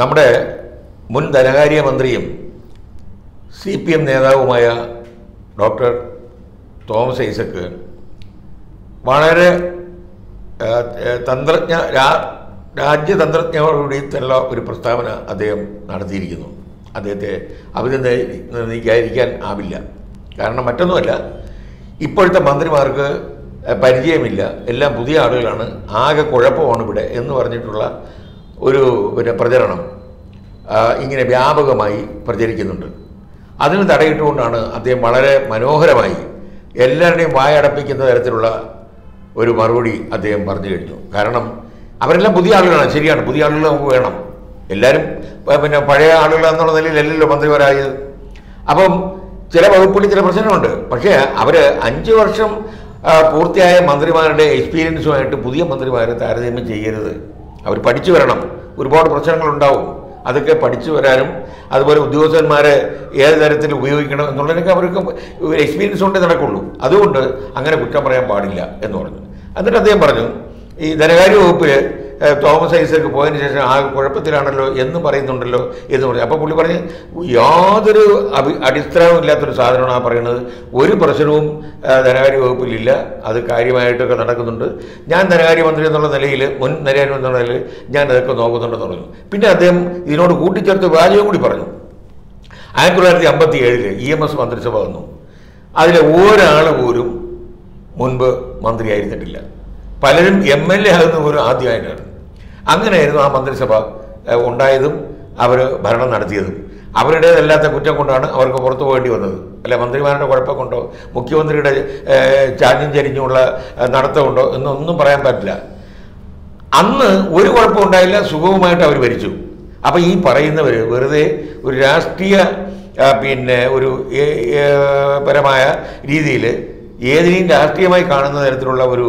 നമ്മുടെ മുൻ ധനകാര്യ മന്ത്രിയും സി പി എം നേതാവുമായ ഡോക്ടർ തോമസ് ഐസക്ക് വളരെ രാജ്യതന്ത്രജ്ഞയോടുകൂടി തന്നുള്ള ഒരു പ്രസ്താവന അദ്ദേഹം നടത്തിയിരിക്കുന്നു. അദ്ദേഹത്തെ അഭിനന്ദിക്കാതിരിക്കാൻ ആവില്ല. കാരണം മറ്റൊന്നുമല്ല, ഇപ്പോഴത്തെ മന്ത്രിമാർക്ക് പരിചയമില്ല, എല്ലാം പുതിയ ആളുകളാണ്, ആകെ കുഴപ്പമാണ് ഇവിടെ എന്ന് പറഞ്ഞിട്ടുള്ള ഒരു പ്രചരണം ഇങ്ങനെ വ്യാപകമായി പ്രചരിക്കുന്നുണ്ട്. അതിന് തടയിട്ടുകൊണ്ടാണ് അദ്ദേഹം വളരെ മനോഹരമായി എല്ലാവരുടെയും വായടപ്പിക്കുന്ന തരത്തിലുള്ള ഒരു മറുപടി അദ്ദേഹം പറഞ്ഞു കഴിഞ്ഞു. കാരണം അവരെല്ലാം പുതിയ ആളുകളാണ്, ശരിയാണ്, പുതിയ ആളുകൾ നമുക്ക് വേണം, എല്ലാവരും പഴയ ആളുകളെന്നുള്ള നിലയിൽ അല്ലല്ലോ മന്ത്രിമാരായത്. അപ്പം ചില വകുപ്പുകളിൽ ചില പ്രശ്നങ്ങളുണ്ട്, പക്ഷേ അവർ 5 വർഷം പൂർത്തിയായ മന്ത്രിമാരുടെ എക്സ്പീരിയൻസുമായിട്ട് പുതിയ മന്ത്രിമാരെ താരതമ്യം ചെയ്യരുത്. അവർ പഠിച്ചു വരണം, ഒരുപാട് പ്രശ്നങ്ങളുണ്ടാവും, അതൊക്കെ പഠിച്ചു വരാനും അതുപോലെ ഉദ്യോഗസ്ഥന്മാരെ ഏത് തരത്തിൽ ഉപയോഗിക്കണം എന്നുള്ളതിനൊക്കെ അവർക്ക് എക്സ്പീരിയൻസ് കൊണ്ടേ നടക്കുള്ളൂ. അതുകൊണ്ട് അങ്ങനെ കുറ്റം പറയാൻ പാടില്ല എന്ന് പറഞ്ഞു. എന്നിട്ട് അദ്ദേഹം പറഞ്ഞു, ഈ ധനകാര്യ വകുപ്പിൽ തോമസ് ഐസക്ക് പോയതിന് ശേഷം ആ കുഴപ്പത്തിലാണല്ലോ എന്ന് പറയുന്നുണ്ടല്ലോ എന്ന് പറഞ്ഞു. അപ്പോൾ പുള്ളി പറഞ്ഞ് യാതൊരു അടിസ്ഥാനവും ഇല്ലാത്തൊരു സാധനമാണ് ആ പറയുന്നത്. ഒരു പ്രശ്നവും ധനകാര്യ വകുപ്പിലില്ല, അത് കാര്യമായിട്ടൊക്കെ നടക്കുന്നുണ്ട്. ഞാൻ ധനകാര്യമന്ത്രി എന്നുള്ള നിലയിൽ, മുൻ ധനകാര്യമന്ത്രി എന്നുള്ള നിലയിൽ ഞാൻ അതൊക്കെ നോക്കുന്നുണ്ടെന്ന് പറഞ്ഞു. പിന്നെ അദ്ദേഹം ഇതിനോട് കൂട്ടിച്ചേർത്ത് വ്യാജവും കൂടി പറഞ്ഞു. 1957 EMS മന്ത്രിസഭ വന്നു. അതിലെ ഒരാൾ പോലും മുൻപ് മന്ത്രിയായിരുന്നിട്ടില്ല. പലരും MLA ആകുന്ന ഒരു ആദ്യമായിട്ടാണ്. അങ്ങനെയായിരുന്നു ആ മന്ത്രിസഭ ഉണ്ടായതും അവർ ഭരണം നടത്തിയതും. അവരുടേതല്ലാത്ത കുറ്റം കൊണ്ടാണ് അവർക്ക് പുറത്തു പോകേണ്ടി വന്നത്. അല്ല മന്ത്രിമാരുടെ കുഴപ്പം കൊണ്ടോ മുഖ്യമന്ത്രിയുടെ ചാഞ്ഞും ചരിഞ്ഞുമുള്ള നടത്തമുണ്ടോ എന്നൊന്നും പറയാൻ പറ്റില്ല. അന്ന് ഒരു കുഴപ്പമുണ്ടായില്ല, സുഗമമായിട്ട് അവർ ഭരിച്ചു. അപ്പോൾ ഈ പറയുന്നവർ വെറുതെ ഒരു രാഷ്ട്രീയ ഒരു പരമായ രീതിയിൽ ഏതിനെയും രാഷ്ട്രീയമായി കാണുന്ന തരത്തിലുള്ള ഒരു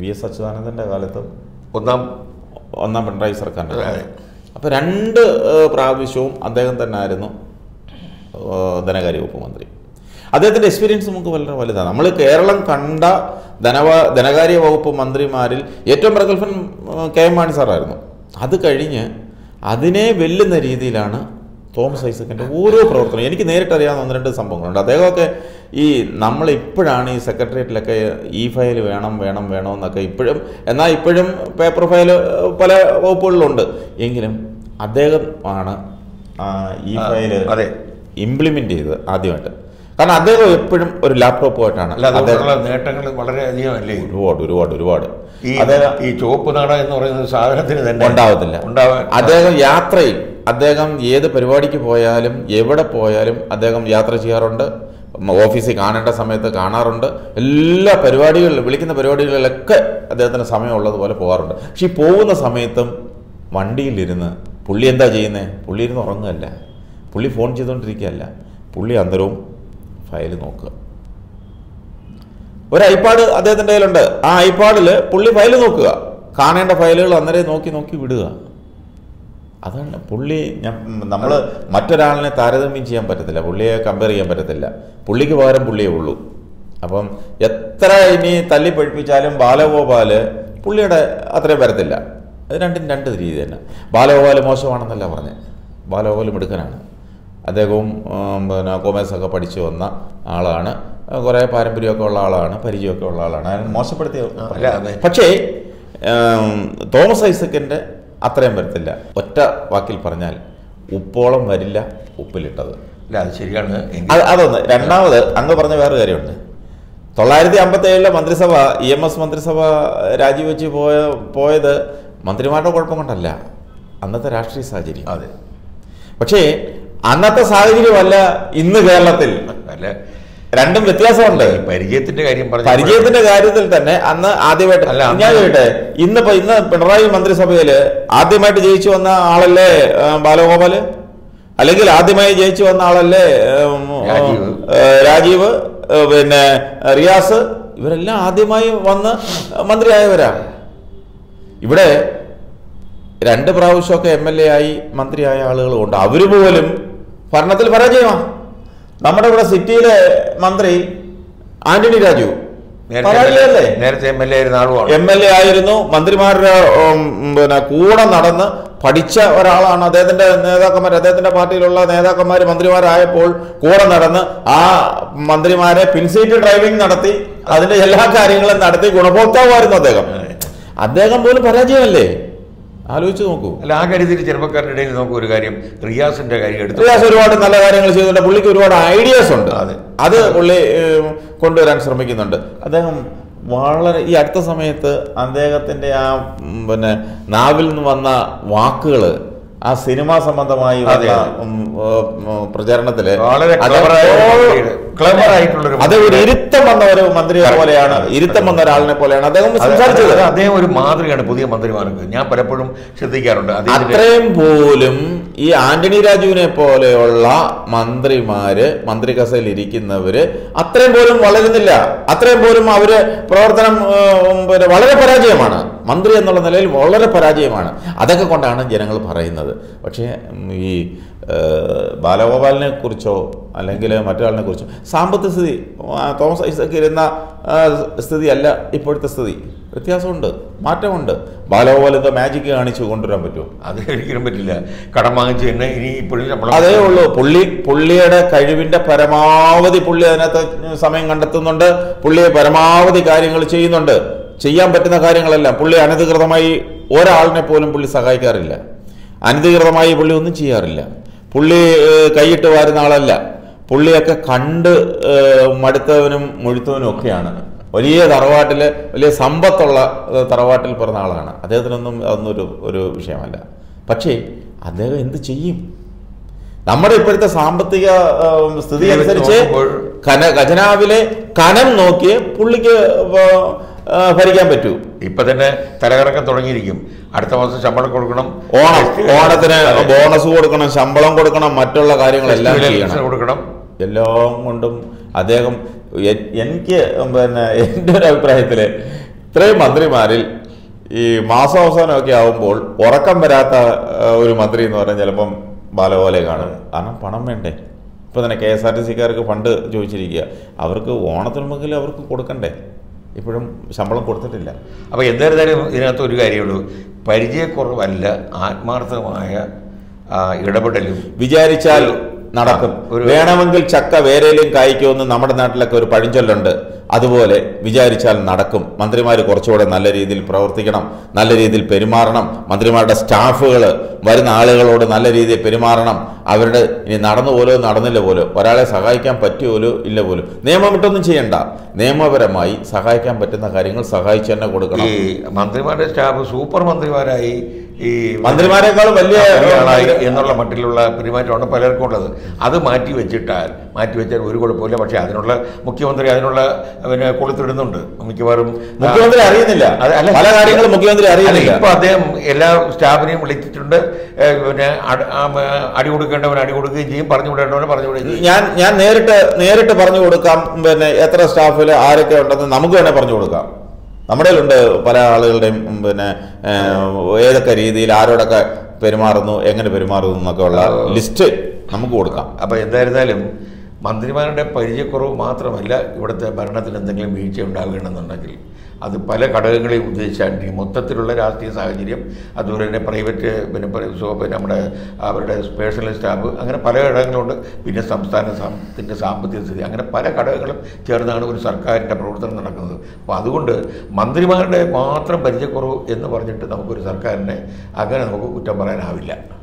VS അച്യുതാനന്ദൻ്റെ കാലത്തും ഒന്നാം പിണറായി സർക്കാരിൻ്റെ കാലത്തും. അപ്പോൾ 2 പ്രാവശ്യവും അദ്ദേഹം തന്നെ ആയിരുന്നു ധനകാര്യ വകുപ്പ് മന്ത്രി. അദ്ദേഹത്തിൻ്റെ എക്സ്പീരിയൻസ് നമുക്ക് വളരെ വലുതാണ്. നമ്മൾ കേരളം കണ്ട ധനകാര്യ വകുപ്പ് മന്ത്രിമാരിൽ ഏറ്റവും പ്രഗത്ഭൻ KM മാണി സാറായിരുന്നു. അത് കഴിഞ്ഞ് അതിനെ വെല്ലുന്ന രീതിയിലാണ് തോമസ് ഐസക്കിൻ്റെ ഓരോ പ്രവർത്തനം. എനിക്ക് നേരിട്ടറിയാവുന്ന 1-2 സംഭവങ്ങളുണ്ട്. അദ്ദേഹമൊക്കെ ഈ നമ്മളിപ്പോഴാണ് ഈ സെക്രട്ടേറിയറ്റിലൊക്കെ ഈ ഫയൽ വേണമെന്നൊക്കെ ഇപ്പോഴും, എന്നാൽ ഇപ്പോഴും പേപ്പർ ഫയൽ പല വകുപ്പുകളിലുണ്ട്, എങ്കിലും അദ്ദേഹം ആണ് ഈ ഫയൽ ഇംപ്ലിമെൻ്റ് ചെയ്തത് ആദ്യമായിട്ട്. കാരണം അദ്ദേഹം എപ്പോഴും ഒരു ലാപ്ടോപ്പുമായിട്ടാണ്. നേട്ടങ്ങൾ വളരെയധികം അല്ലേ, ഒരുപാട് ഈ ചുവപ്പ് നാട എന്ന് പറയുന്ന സാധനത്തിന് ഉണ്ടാവത്തില്ല. അദ്ദേഹം യാത്രയിൽ, അദ്ദേഹം ഏത് പരിപാടിക്ക് പോയാലും എവിടെ പോയാലും അദ്ദേഹം യാത്ര ചെയ്യാറുണ്ട്, ഓഫീസിൽ കാണേണ്ട സമയത്ത് കാണാറുണ്ട്, എല്ലാ പരിപാടികളിലും വിളിക്കുന്ന പരിപാടികളിലൊക്കെ അദ്ദേഹത്തിന് സമയമുള്ളതുപോലെ പോകാറുണ്ട്. പക്ഷേ ഈ പോകുന്ന സമയത്തും വണ്ടിയിലിരുന്ന് പുള്ളി എന്താ ചെയ്യുന്നത്? പുള്ളി ഇരുന്ന് ഉറങ്ങുകയല്ല, പുള്ളി ഫോൺ ചെയ്തുകൊണ്ടിരിക്കുകയല്ല, പുള്ളി അന്തരവും ഫയൽ നോക്കുക. ഒരു iPad അദ്ദേഹത്തിൻ്റെ കയ്യിലുണ്ട്, ആ iPad-ൽ പുള്ളി ഫയൽ നോക്കുക, കാണേണ്ട ഫയലുകൾ അന്നേരം നോക്കി വിടുക. അതാണ് പുള്ളി. നമ്മൾ മറ്റൊരാളിനെ താരതമ്യം ചെയ്യാൻ പറ്റത്തില്ല, പുള്ളിയെ കമ്പയർ ചെയ്യാൻ പറ്റത്തില്ല, പുള്ളിക്ക് പകരം പുള്ളിയേ ഉള്ളൂ. അപ്പം എത്ര ഇനി തല്ലി പഠിപ്പിച്ചാലും ബാലഗോപാല് പുള്ളിയുടെ അത്രയും വരത്തില്ല. അത് 2 രീതി തന്നെ. ബാലഗോപാല് മോശമാണെന്നല്ല പറഞ്ഞ്, ബാലഗോപാലും എടുക്കാനാണ്. അദ്ദേഹവും കോമേഴ്സൊക്കെ പഠിച്ചു വന്ന ആളാണ്, കുറേ പാരമ്പര്യമൊക്കെ ഉള്ള ആളാണ്, പരിചയമൊക്കെ ഉള്ള ആളാണ്, അതിന് മോശപ്പെടുത്തിയ. പക്ഷേ തോമസ് ഐസക്കിൻ്റെ അത്രയും വരത്തില്ല. ഒറ്റ വാക്കിൽ പറഞ്ഞാൽ ഉപ്പോളം വരില്ല ഉപ്പിലിട്ടത്. അല്ല, അത് ശരിയാണ്. അതൊന്ന്. രണ്ടാമത് അങ്ങ് പറഞ്ഞ വേറെ കാര്യമുണ്ട്. 1957 മന്ത്രിസഭ, EMS മന്ത്രിസഭ രാജിവെച്ച് പോയത് മന്ത്രിമാരുടെ കുഴപ്പം കൊണ്ടല്ല, അന്നത്തെ രാഷ്ട്രീയ സാഹചര്യം. അതെ, പക്ഷേ അന്നത്തെ സാഹചര്യമല്ല ഇന്ന് കേരളത്തിൽ. രണ്ടും വ്യത്യാസമുണ്ട്. പരിചയത്തിന്റെ കാര്യത്തിൽ തന്നെ അന്ന് ആദ്യമായിട്ട് അല്ല ഞാൻ കേട്ടെ, ഇന്നിപ്പോ ഇന്ന് പിണറായി മന്ത്രിസഭയില് ആദ്യമായിട്ട് ജയിച്ചു വന്ന ആളല്ലേ ബാലഗോപാല്, അല്ലെങ്കിൽ ആദ്യമായി ജയിച്ചു വന്ന ആളല്ലേ രാജീവ്, പിന്നെ റിയാസ്, ഇവരെല്ലാം ആദ്യമായി വന്ന് മന്ത്രിയായവരാ. ഇവിടെ രണ്ട് പ്രാവശ്യമൊക്കെ MLA ആയി മന്ത്രിയായ ആളുകളുണ്ട്, അവര് പോലും ഭരണത്തിൽ പരാജയമാണ്. നമ്മുടെ ഇവിടെ സിറ്റിയിലെ മന്ത്രി ആന്റണി രാജു നേരത്തെ MLA ആയിരുന്നു, മന്ത്രിമാരുടെ പിന്നെ കൂടെ നടന്ന് പഠിച്ച ഒരാളാണ്. അദ്ദേഹത്തിന്റെ നേതാക്കന്മാർ, അദ്ദേഹത്തിന്റെ പാർട്ടിയിലുള്ള നേതാക്കന്മാർ മന്ത്രിമാരായപ്പോൾ കൂടെ നടന്ന് ആ മന്ത്രിമാരെ പിൻസീറ്റ് ഡ്രൈവിംഗ് നടത്തി, അതിന്റെ എല്ലാ കാര്യങ്ങളും നടത്തി ഗുണഭോക്താവായിരുന്നു അദ്ദേഹം. അദ്ദേഹം പോലും പരാജയമല്ലേ, ആലോചിച്ച് നോക്കൂ. അല്ല, ആ കാര്യത്തിൽ ചെറുപ്പക്കാരുടെ ഇടയിൽ നോക്കൂ. ഒരു കാര്യം, റിയാസിന്റെ കാര്യം എടുത്തു, റിയാസ് ഒരുപാട് നല്ല കാര്യങ്ങൾ ചെയ്തിട്ടുണ്ട്, പുള്ളിക്ക് ഒരുപാട് ഐഡിയാസ് ഉണ്ട്, അത് പുള്ളി കൊണ്ടുവരാൻ ശ്രമിക്കുന്നുണ്ട്. അദ്ദേഹം വളരെ ഈ അടുത്ത സമയത്ത് അദ്ദേഹത്തിന്റെ ആ പിന്നെ നാവിൽ നിന്ന് വന്ന വാക്കുകൾ ആ സിനിമാ സംബന്ധമായി പ്രചാരണത്തില് അത് ഒരു ഇരുത്തം വന്ന ഒരു മന്ത്രിയെ പോലെയാണ്, ഇരുത്തം വന്ന ഒരാളിനെ പോലെയാണ് അദ്ദേഹം സംസാരിച്ചത്. അദ്ദേഹം ഒരു മാതൃകയാണ് പുതിയ മന്ത്രിമാർക്ക്, ഞാൻ പലപ്പോഴും ശ്രദ്ധിക്കാറുണ്ട്. അത്രയും പോലും ഈ ആന്റണി രാജുവിനെ പോലെയുള്ള മന്ത്രിമാര്, മന്ത്രി കസേരയിൽ ഇരിക്കുന്നവര് അത്രയും പോലും വളരുന്നില്ല, അത്രയും പോലും അവര് പ്രവർത്തനം വളരെ പരാജയമാണ്, മന്ത്രി എന്നുള്ള നിലയിൽ വളരെ പരാജയമാണ്. അതൊക്കെ കൊണ്ടാണ് ജനങ്ങൾ പറയുന്നത്. പക്ഷേ ഈ ബാലഗോപാലിനെ കുറിച്ചോ അല്ലെങ്കിൽ മറ്റൊരാളിനെ കുറിച്ചോ, സാമ്പത്തിക സ്ഥിതി തോമസ് ഐസക്ക് ഇരുന്ന സ്ഥിതിയല്ല ഇപ്പോഴത്തെ സ്ഥിതി, വ്യത്യാസമുണ്ട്, മാറ്റമുണ്ട്. ബാലഗോപാൽ എന്തോ മാജിക്ക് കാണിച്ചു കൊണ്ടുവരാൻ പറ്റുമോ? അത് ഒരിക്കലും പറ്റില്ല. കടം വാങ്ങിച്ചു തന്നെ ഇനി ഇപ്പോഴും അതേ ഉള്ളൂ. പുള്ളിയുടെ കഴിവിന്റെ പരമാവധി പുള്ളി അതിനകത്ത് സമയം കണ്ടെത്തുന്നുണ്ട്, പുള്ളിയെ പരമാവധി കാര്യങ്ങൾ ചെയ്യുന്നുണ്ട്. ചെയ്യാൻ പറ്റുന്ന കാര്യങ്ങളെല്ലാം പുള്ളി, അനധികൃതമായി ഒരാളിനെ പോലും പുള്ളി സഹായിക്കാറില്ല, അനധികൃതമായി പുള്ളി ഒന്നും ചെയ്യാറില്ല, പുള്ളി കൈയിട്ട് വാരുന്ന ആളല്ല, പുള്ളിയൊക്കെ കണ്ട് മടുത്തവനും മുഴുത്തവനും ഒക്കെയാണ്. വലിയ തറവാട്ടിൽ, വലിയ സമ്പത്തുള്ള തറവാട്ടിൽ പിറന്ന ആളാണ്, അദ്ദേഹത്തിനൊന്നും അതൊന്നും ഒരു വിഷയമല്ല. പക്ഷേ അദ്ദേഹം എന്ത് ചെയ്യും? നമ്മുടെ ഇപ്പോഴത്തെ സാമ്പത്തിക സ്ഥിതി അനുസരിച്ച് ഖജനാവിലെ കനം നോക്കിയേ പുള്ളിക്ക് ഭരിക്കാൻ പറ്റൂ. ഇപ്പൊ തന്നെ തലകറക്കം തുടങ്ങിയിരിക്കും, അടുത്ത മാസം ശമ്പളം കൊടുക്കണം, ഓണത്തിന് ബോണസ് കൊടുക്കണം, ശമ്പളം കൊടുക്കണം, മറ്റുള്ള കാര്യങ്ങളെല്ലാം കൊടുക്കണം. എല്ലാം കൊണ്ടും അദ്ദേഹം, എനിക്ക് പിന്നെ എൻ്റെ ഒരു അഭിപ്രായത്തിൽ ഇത്രയും മന്ത്രിമാരിൽ ഈ മാസാവസാനമൊക്കെ ആവുമ്പോൾ ഉറക്കം വരാത്ത ഒരു മന്ത്രി എന്ന് പറഞ്ഞാൽ ചിലപ്പം ബാലഗോപാലിനെ കാണുന്നത്. കാരണം പണം വേണ്ടേ? ഇപ്പം തന്നെ KSRTCക്കാർക്ക് ഫണ്ട് ചോദിച്ചിരിക്കുക, അവർക്ക് ഓണത്തിനുമെങ്കിലും അവർക്ക് കൊടുക്കണ്ടേ? ഇപ്പോഴും ശമ്പളം കൊടുത്തിട്ടില്ല. അപ്പോൾ എന്തായിരുന്നാലും ഇതിനകത്ത് ഒരു കാര്യമുള്ളൂ, പരിചയക്കുറവല്ല, ആത്മാർത്ഥമായ ഇടപെടലും. വിചാരിച്ചാൽ നടക്കും. വേണമെങ്കിൽ ചക്ക വേരയിലും കായ്ക്കുമെന്ന് നമ്മുടെ നാട്ടിലൊക്കെ ഒരു പഴഞ്ചൊല്ലുണ്ട്, അതുപോലെ വിചാരിച്ചാൽ നടക്കും. മന്ത്രിമാർ കുറച്ചുകൂടെ നല്ല രീതിയിൽ പ്രവർത്തിക്കണം, നല്ല രീതിയിൽ പെരുമാറണം, മന്ത്രിമാരുടെ സ്റ്റാഫുകൾ വരുന്ന ആളുകളോട് നല്ല രീതിയിൽ പെരുമാറണം. അവരുടെ ഇനി നടന്നു പോലോ നടന്നില്ല പോലോ, ഒരാളെ സഹായിക്കാൻ പറ്റുമല്ലോ ഇല്ല പോലും, നിയമമിട്ടൊന്നും ചെയ്യണ്ട, നിയമപരമായി സഹായിക്കാൻ പറ്റുന്ന കാര്യങ്ങൾ സഹായിച്ചു തന്നെ കൊടുക്കണം. ഈ മന്ത്രിമാരുടെ സ്റ്റാഫ് സൂപ്പർ മന്ത്രിമാരായി, ഈ മന്ത്രിമാരെക്കാളും വലിയ ആളായി എന്നുള്ള മട്ടിലുള്ള പെരുമാറ്റമാണ് പലർക്കും ഉള്ളത്. അത് മാറ്റി വെച്ചാൽ ഒരു കുഴപ്പമില്ല. പക്ഷേ അതിനുള്ള മുഖ്യമന്ത്രി അതിനുള്ള പിന്നെ കൊടുത്തിടുന്നുണ്ട്, മിക്കവാറും മുഖ്യമന്ത്രി അറിയുന്നില്ല, പല കാര്യങ്ങളും മുഖ്യമന്ത്രി അറിയുന്നില്ല. ഇപ്പോൾ അദ്ദേഹം എല്ലാ സ്റ്റാഫിനെയും വിളിച്ചിട്ടുണ്ട്, പിന്നെ അടി കൊടുക്കേണ്ടവൻ അടി കൊടുക്കുകയും ചെയ്യും, പറഞ്ഞു വിടേണ്ടവനെ പറഞ്ഞു വിടുകയും ചെയ്യും. ഞാൻ നേരിട്ട് പറഞ്ഞു കൊടുക്കാം, പിന്നെ എത്ര സ്റ്റാഫിൽ ആരൊക്കെ ഉണ്ടെന്ന് നമുക്ക് തന്നെ പറഞ്ഞു കൊടുക്കാം. നമ്മുടെ ഉണ്ട് പല ആളുകളുടെയും പിന്നെ ഏതൊക്കെ രീതിയിൽ ആരോടൊക്കെ പെരുമാറുന്നു, എങ്ങനെ പെരുമാറുന്നു എന്നൊക്കെ ഉള്ള ലിസ്റ്റ് നമുക്ക് കൊടുക്കാം. അപ്പോൾ എന്തായിരുന്നാലും മന്ത്രിമാരുടെ പരിചയക്കുറവ് മാത്രമല്ല, ഇവിടുത്തെ ഭരണത്തിൽ എന്തെങ്കിലും വീഴ്ച ഉണ്ടാവുകയാണെന്നുണ്ടെങ്കിൽ അത് പല ഘടകങ്ങളെയും ഉദ്ദേശിച്ചാണ്, മൊത്തത്തിലുള്ള രാഷ്ട്രീയ സാഹചര്യം, അതുപോലെ തന്നെ പ്രൈവറ്റ് പിന്നെ നമ്മുടെ അവരുടെ പേഴ്സണൽ സ്റ്റാഫ്, അങ്ങനെ പല ഘടകങ്ങളുണ്ട്. പിന്നെ സംസ്ഥാനത്തിൻ്റെ സാമ്പത്തിക സ്ഥിതി, അങ്ങനെ പല ഘടകങ്ങളും ചേർന്നാണ് ഒരു സർക്കാരിൻ്റെ പ്രവർത്തനം നടക്കുന്നത്. അപ്പോൾ അതുകൊണ്ട് മന്ത്രിമാരുടെ മാത്രം പരിചയക്കുറവ് എന്ന് പറഞ്ഞിട്ട് നമുക്കൊരു സർക്കാരിനെ അങ്ങനെ നമുക്ക് കുറ്റം പറയാനാവില്ല.